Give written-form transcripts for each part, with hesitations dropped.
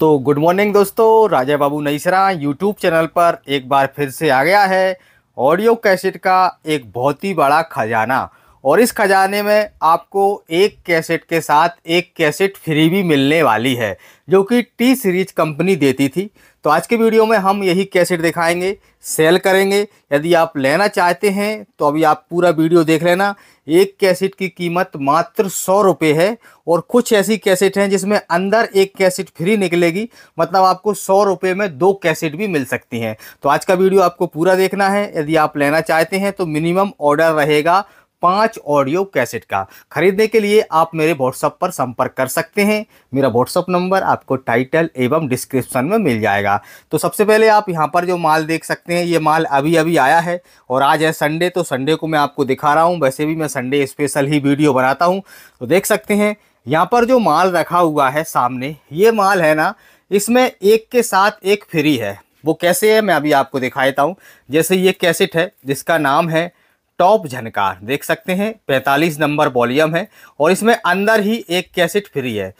तो good morning दोस्तों, Raja Babu नैसराय YouTube channel पर एक बार फिर से आ गया है ऑडियो कैसेट का एक बहुत ही बड़ा खजाना। और इस खजाने में आपको एक कैसेट के साथ एक कैसेट फ्री भी मिलने वाली है जो कि टी सीरीज कंपनी देती थी। तो आज के वीडियो में हम यही कैसेट दिखाएंगे, सेल करेंगे। यदि आप लेना चाहते हैं तो अभी आप पूरा वीडियो देख लेना। एक कैसेट की कीमत मात्र 100 रुपये है और कुछ ऐसी कैसेट हैं जिसमें अंदर एक कैसेट फ्री निकलेगी, मतलब आपको 100 रुपये में 2 कैसेट भी मिल सकती हैं। तो आज का वीडियो आपको पूरा देखना है। यदि आप लेना चाहते हैं तो मिनिमम ऑर्डर रहेगा 5 ऑडियो कैसेट का। खरीदने के लिए आप मेरे व्हाट्सएप पर संपर्क कर सकते हैं। मेरा व्हाट्सएप नंबर आपको टाइटल एवं डिस्क्रिप्शन में मिल जाएगा। तो सबसे पहले आप यहाँ पर जो माल देख सकते हैं, ये माल अभी अभी आया है और आज है संडे, तो संडे को मैं आपको दिखा रहा हूँ। वैसे भी मैं संडे स्पेशल ही वीडियो बनाता हूँ। तो देख सकते हैं यहाँ पर जो माल रखा हुआ है सामने, ये माल है ना, इसमें एक के साथ एक फ्री है। वो कैसे है मैं अभी आपको दिखा देता हूँ। जैसे ये कैसेट है जिसका नाम है टॉप झनकार, देख सकते हैं 45 नंबर वॉल्यूम है और इसमें अंदर ही एक कैसेट फ्री है।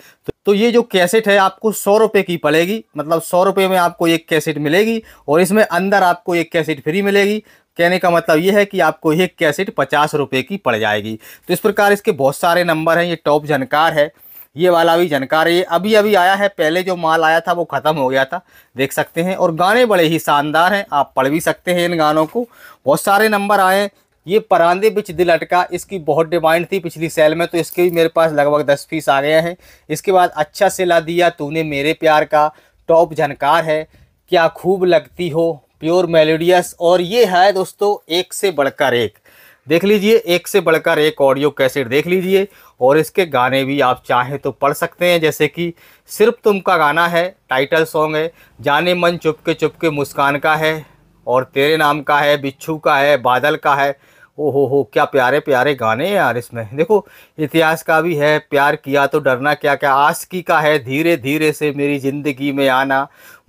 तो ये जो कैसेट है आपको 100 रुपये की पड़ेगी, मतलब 100 रुपये में आपको एक कैसेट मिलेगी और इसमें अंदर आपको एक कैसेट फ्री मिलेगी। कहने का मतलब ये है कि आपको एक कैसेट 50 रुपये की पड़ जाएगी। तो इस प्रकार इसके बहुत सारे नंबर हैं। ये टॉप झनकार है, ये वाला भी झनकार है, ये अभी अभी आया है। पहले जो माल आया था वो ख़त्म हो गया था, देख सकते हैं। और गाने बड़े ही शानदार हैं, आप पढ़ भी सकते हैं इन गानों को। बहुत सारे नंबर आए। ये परांदे बिच दिल अटका, इसकी बहुत डिमांड थी पिछली सेल में, तो इसके भी मेरे पास लगभग 10 पीस आ गए हैं। इसके बाद अच्छा सिला दिया तूने मेरे प्यार का, टॉप झनकार है, क्या खूब लगती हो, प्योर मेलोडियस। और ये है दोस्तों एक से बढ़कर एक, देख लीजिए, एक से बढ़कर एक ऑडियो कैसेट देख लीजिए। और इसके गाने भी आप चाहें तो पढ़ सकते हैं, जैसे कि सिर्फ तुम का गाना है, टाइटल सॉन्ग है, जाने मन चुपके चुपके मुस्कान का है, और तेरे नाम का है, बिच्छू का है, बादल का है। ओ हो क्या प्यारे प्यारे गाने यार। इसमें देखो इतिहास का भी है, प्यार किया तो डरना क्या क्या, आशिकी का है, धीरे धीरे से मेरी ज़िंदगी में आना,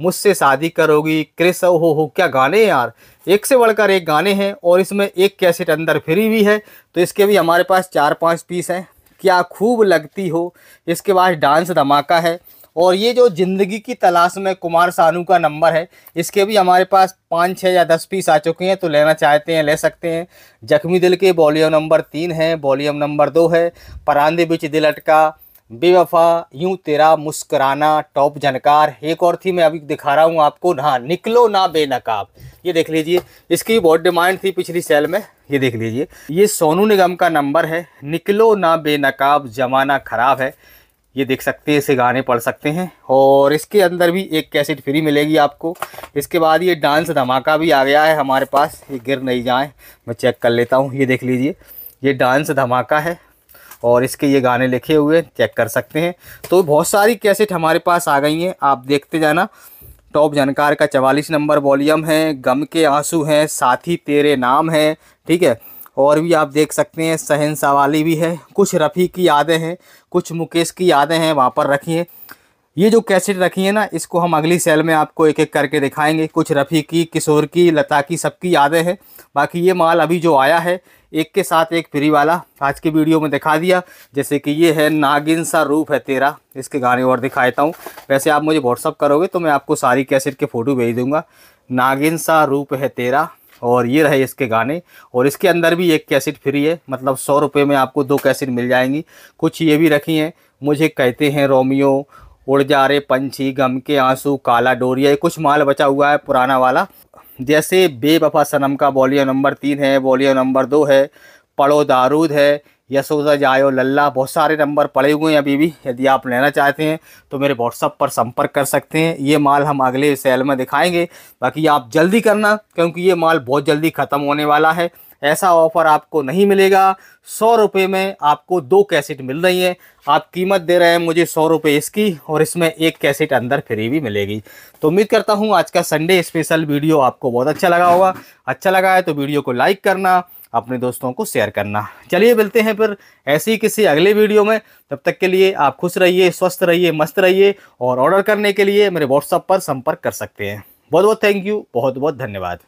मुझसे शादी करोगी क्रिस। ओ हो क्या गाने यार, एक से बढ़कर एक गाने हैं। और इसमें एक कैसेट अंदर फ्री भी है, तो इसके भी हमारे पास 4-5 पीस हैं। क्या खूब लगती हो, इसके बाद डांस धमाका है। और ये जो ज़िंदगी की तलाश में कुमार सानू का नंबर है, इसके भी हमारे पास 5, 6 या 10 पीस आ चुके हैं, तो लेना चाहते हैं ले सकते हैं। जख्मी दिल के वॉल्यूम नंबर 3 है, वॉल्यूम नंबर 2 है, परांदे बिच दिल अटका, बेवफा, यूं तेरा मुस्कराना, टॉप झनकार। एक और थी मैं अभी दिखा रहा हूँ आपको, हाँ, निकलो ना बेनकाब, ये देख लीजिए, इसकी बहुत डिमांड थी पिछली सेल में, ये देख लीजिए। ये सोनू निगम का नंबर है, निकलो ना बेनकाब जमाना ख़राब है, ये देख सकते हैं, इसे गाने पढ़ सकते हैं। और इसके अंदर भी एक कैसेट फ्री मिलेगी आपको। इसके बाद ये डांस धमाका भी आ गया है हमारे पास, ये गिर नहीं जाए, मैं चेक कर लेता हूँ। ये देख लीजिए, ये डांस धमाका है और इसके ये गाने लिखे हुए, चेक कर सकते हैं। तो बहुत सारी कैसेट हमारे पास आ गई हैं, आप देखते जाना। टॉप झनकार का 44 नंबर वॉल्यूम है, गम के आंसू हैं, साथी तेरे नाम है, ठीक है। और भी आप देख सकते हैं, सहन सवाली भी है, कुछ रफ़ी की यादें हैं, कुछ मुकेश की यादें हैं, वहाँ पर रखी हैं। ये जो कैसेट रखी है ना, इसको हम अगली सेल में आपको एक एक करके दिखाएंगे। कुछ रफ़ी की, किशोर की, लता की, सबकी यादें हैं। बाकी ये माल अभी जो आया है, एक के साथ एक फ्री वाला, आज की वीडियो में दिखा दिया। जैसे कि ये है नागिन सा रूप है तेरा, इसके गाने और दिखा देता हूँ। वैसे आप मुझे व्हाट्सअप करोगे तो मैं आपको सारी कैसेट के फ़ोटो भेज दूँगा। नागिन सा रूप है तेरा, और ये रहे इसके गाने। और इसके अंदर भी एक कैसेट फ्री है, मतलब 100 रुपये में आपको 2 कैसेट मिल जाएंगी। कुछ ये भी रखी हैं, मुझे कहते हैं रोमियो, उड़ जा रे पंछी, गम के आंसू, काला डोरिया, ये कुछ माल बचा हुआ है पुराना वाला। जैसे बेवफा सनम का वॉल्यूम नंबर 3 है, वॉल्यूम नंबर 2 है, पड़ो दारूद है, यशोदा जायो लल्ला, बहुत सारे नंबर पड़े हुए हैं अभी भी। यदि आप लेना चाहते हैं तो मेरे व्हाट्सएप पर संपर्क कर सकते हैं। ये माल हम अगले सेल में दिखाएंगे। बाकी आप जल्दी करना, क्योंकि ये माल बहुत जल्दी ख़त्म होने वाला है। ऐसा ऑफ़र आपको नहीं मिलेगा। 100 रुपये में आपको 2 कैसेट मिल रही है। आप कीमत दे रहे हैं मुझे 100 रुपये इसकी, और इसमें 1 कैसेट अंदर फ्री भी मिलेगी। तो उम्मीद करता हूँ आज का संडे स्पेशल वीडियो आपको बहुत अच्छा लगा होगा। अच्छा लगा है तो वीडियो को लाइक करना, अपने दोस्तों को शेयर करना। चलिए मिलते हैं फिर ऐसे ही किसी अगले वीडियो में। तब तक के लिए आप खुश रहिए, स्वस्थ रहिए, मस्त रहिए। और ऑर्डर करने के लिए मेरे व्हाट्सएप पर संपर्क कर सकते हैं। बहुत बहुत थैंक यू, बहुत बहुत धन्यवाद।